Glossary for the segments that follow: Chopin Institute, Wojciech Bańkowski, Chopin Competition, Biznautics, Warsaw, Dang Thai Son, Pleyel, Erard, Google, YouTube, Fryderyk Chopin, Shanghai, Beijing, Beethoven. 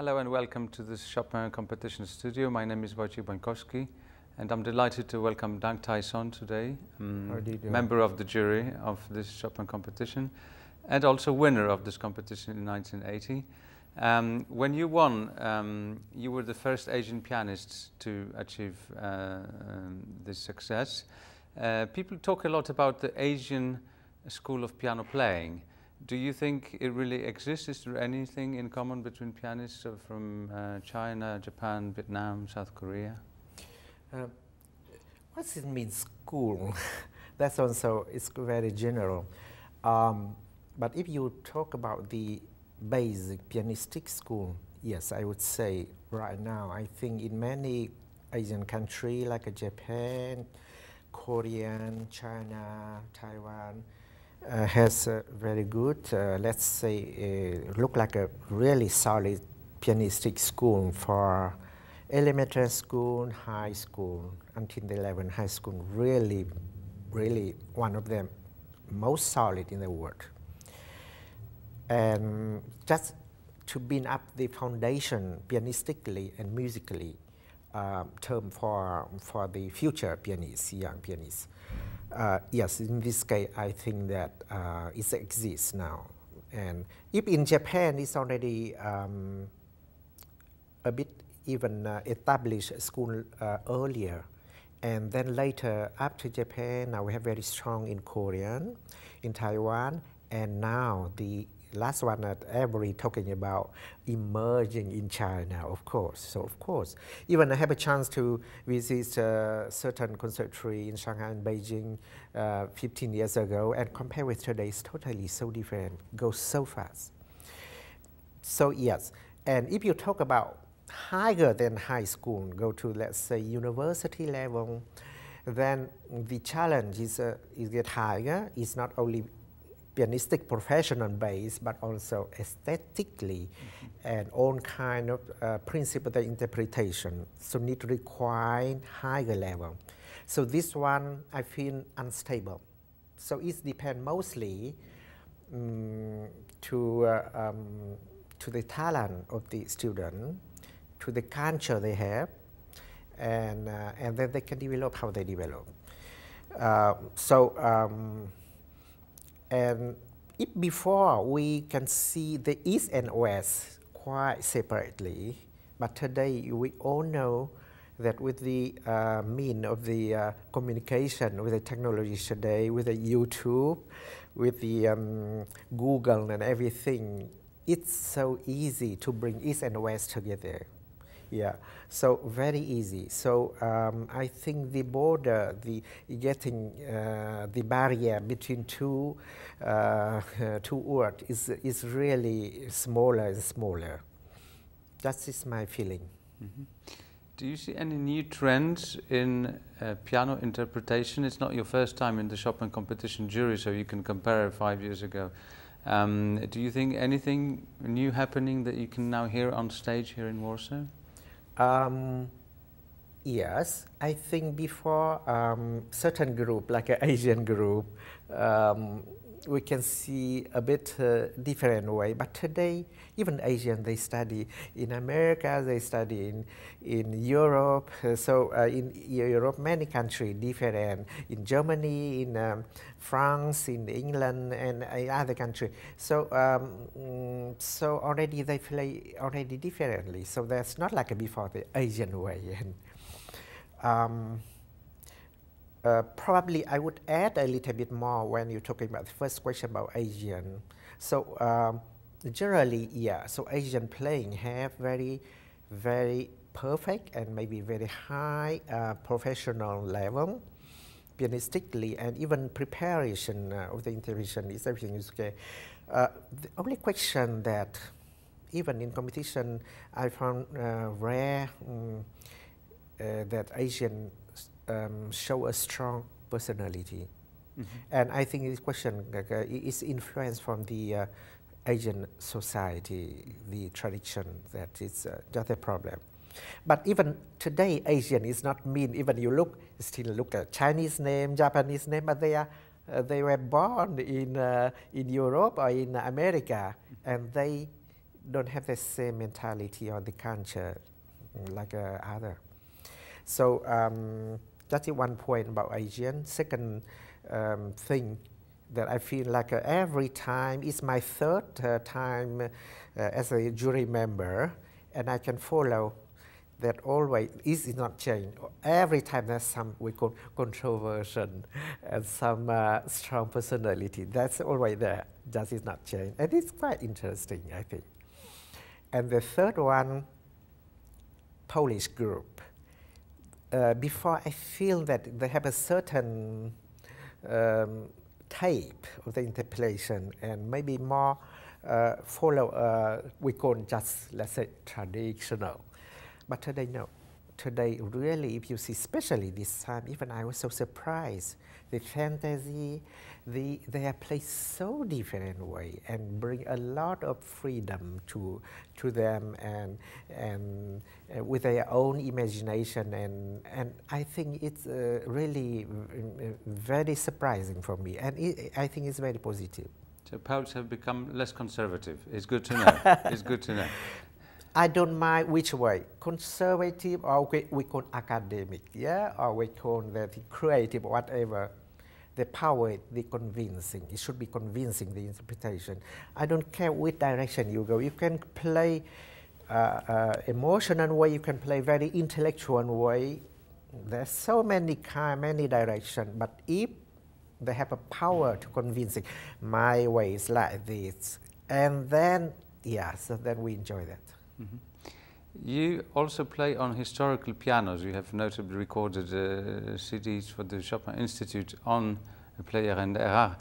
Hello and welcome to this Chopin Competition studio. My name is Wojciech Bańkowski and I'm delighted to welcome Dang Thai Son today, member of the jury of this Chopin Competition and also winner of this competition in 1980. When you won, you were the first Asian pianist to achieve this success. People talk a lot about the Asian school of piano playing. Do you think it really exists? Is there anything in common between pianists from China, Japan, Vietnam, South Korea? What does it mean, school? That's also, it's very general. But if you talk about the basic pianistic school, yes, I would say right now, I think in many Asian countries like Japan, Korean, China, Taiwan, has a very good, let's say, look like a really solid pianistic school for elementary school, high school, until the 11th high school. Really, really one of the most solid in the world. And just to build up the foundation pianistically and musically, term for the future pianists, young pianists. Yes, in this case, I think that it exists now. And if in Japan, it's already a bit even established school earlier. And then later, after Japan, now we have very strong in Korean, in Taiwan, and now the last one that everybody talking about emerging in China, of course. So of course, even I have a chance to visit certain conservatory in Shanghai and Beijing 15 years ago, and compare with today, it's totally so different. Goes so fast. So yes, and if you talk about higher than high school, go to let's say university level, then the challenge is get higher. It's not only pianistic professional base, but also aesthetically and all kind of principle interpretation. So need to require higher level. So this one I feel unstable. So it depends mostly to the talent of the student, to the culture they have, and then they can develop how they develop. And if before we can see the East and West quite separately, but today we all know that with the mean of the communication, with the technology today, with the YouTube, with the Google and everything, it's so easy to bring East and West together. Yeah, so very easy. So I think the border, the getting the barrier between two worlds is really smaller and smaller. That is my feeling. Mm-hmm. Do you see any new trends in piano interpretation? It's not your first time in the Chopin competition jury, so you can compare 5 years ago. Do you think anything new happening that you can now hear on stage here in Warsaw? Yes, I think before certain group, like an Asian group, we can see a bit different way. But today, even Asian, they study in America, they study in Europe. So in Europe, many countries different. In Germany, in France, in England, and other countries. So so already they play already differently. So that's not like before the Asian way. And, probably I would add a little bit more when you're talking about the first question about Asian. So generally, yeah, so Asian playing have very, very perfect and maybe very high professional level pianistically, and even preparation of the intervention is everything is okay. The only question that even in competition I found rare that Asian show a strong personality. Mm-hmm. And I think this question is influenced from the Asian society, the tradition that is just a problem. But even today, Asian is not mean. Even you look, still look at Chinese name, Japanese name, but they are they were born in Europe or in America, and they don't have the same mentality or the culture like other. So that's one point about Asian. Second thing that I feel like every time, it's my third time as a jury member, and I can follow that always is not changed. Every time there's some we call controversion and some strong personality. That's always there. That is not changed. And it's quite interesting, I think. And the third one, Polish group. Before I feel that they have a certain type of the interpolation and maybe more follow, we call just, let's say, traditional. But today, no. Today, really, if you see, especially this time, even I was so surprised. The fantasy, they are played so different way and bring a lot of freedom to them and with their own imagination. And I think it's really very surprising for me. And I think it's very positive. So Poles have become less conservative. It's good to know. It's good to know. I don't mind which way, conservative or we call academic, yeah, or we call the creative, whatever. The power, the convincing, it should be convincing, the interpretation. I don't care which direction you go. You can play emotional way, you can play very intellectual way. There's so many kind, many directions, but if they have a power to convincing, my way is like this, and then, yeah, so then we enjoy that. Mm-hmm. You also play on historical pianos. You have notably recorded CDs for the Chopin Institute on Pleyel and Erard.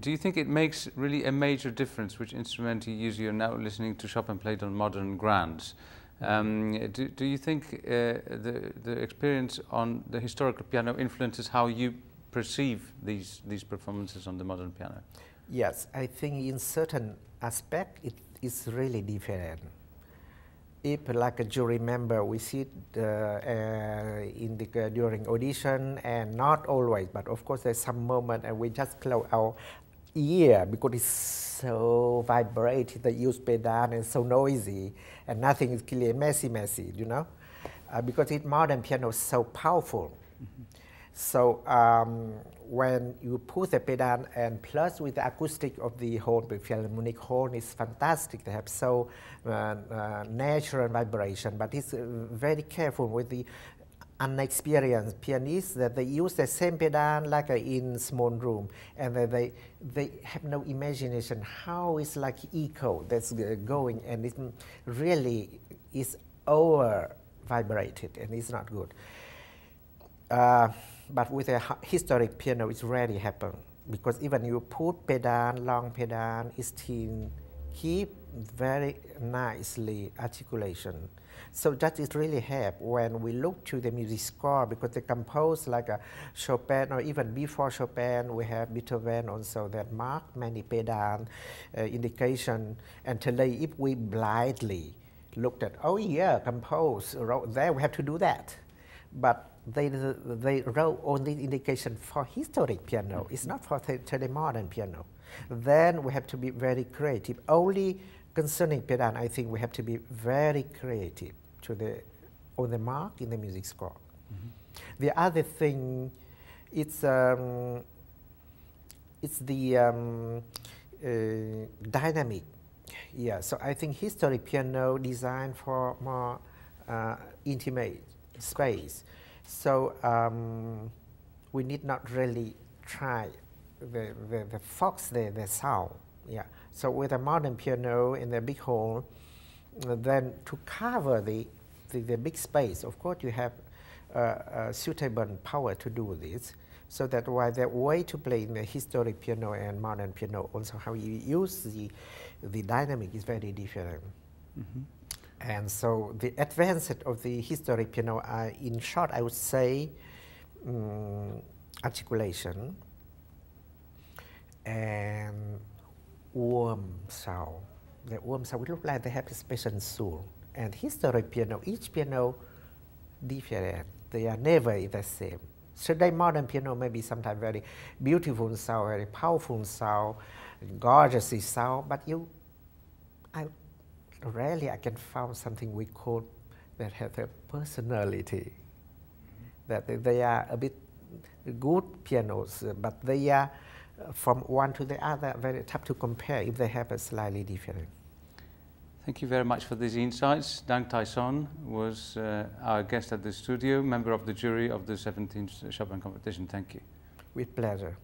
Do you think it makes really a major difference which instrument you use? You're now listening to Chopin played on modern grands. Do you think the experience on the historical piano influences how you perceive these performances on the modern piano? Yes, I think in certain aspect it's really different. If, like a jury member, we sit during audition, and not always, but of course there's some moment and we just close our ear because it's so vibrating, the use pedal and so noisy, and nothing is clear, messy, you know? Because it modern piano is so powerful. Mm-hmm. So when you put the pedal and plus with the acoustic of the horn, the Philharmonic horn is fantastic. They have so natural vibration, but it's very careful with the unexperienced pianists that they use the same pedal like in small room, and they have no imagination how it's like echo that's going, and it really is over vibrated and it's not good. But with a historic piano, it's rarely happened because even you put pedal, long pedal, it still keep very nicely articulation. So that is really help when we look to the music score because they compose like a Chopin or even before Chopin we have Beethoven also that mark many pedal indication. And today, if we blindly looked at, oh yeah, compose, wrote there, we have to do that, but they wrote only indication for historic piano. It's not for the modern piano. Then we have to be very creative. Only concerning pedal, I think we have to be very creative to on the mark in the music score. Mm-hmm. The other thing, it's the dynamic. Yeah. So I think historic piano designed for more intimate space. So we need not really try the fox, the sound, yeah. So with a modern piano in the big hall, then to cover the big space, of course you have suitable power to do this. So that's why the way to play in the historic piano and modern piano, also how you use the dynamic is very different. Mm-hmm. And so the advance of the historic piano, in short, I would say articulation and warm sound. The warm sound, it looks like they have a special soul. And historic piano, each piano different. They are never the same. Today, modern piano may be sometimes very beautiful sound, very powerful sound, gorgeous sound, but you, rarely I can find something we call that has a personality. That they are a bit good pianos, but they are from one to the other very tough to compare if they have a slightly different. Thank you very much for these insights. Dang Thai Son was our guest at the studio, member of the jury of the 17th Chopin Competition. Thank you. With pleasure.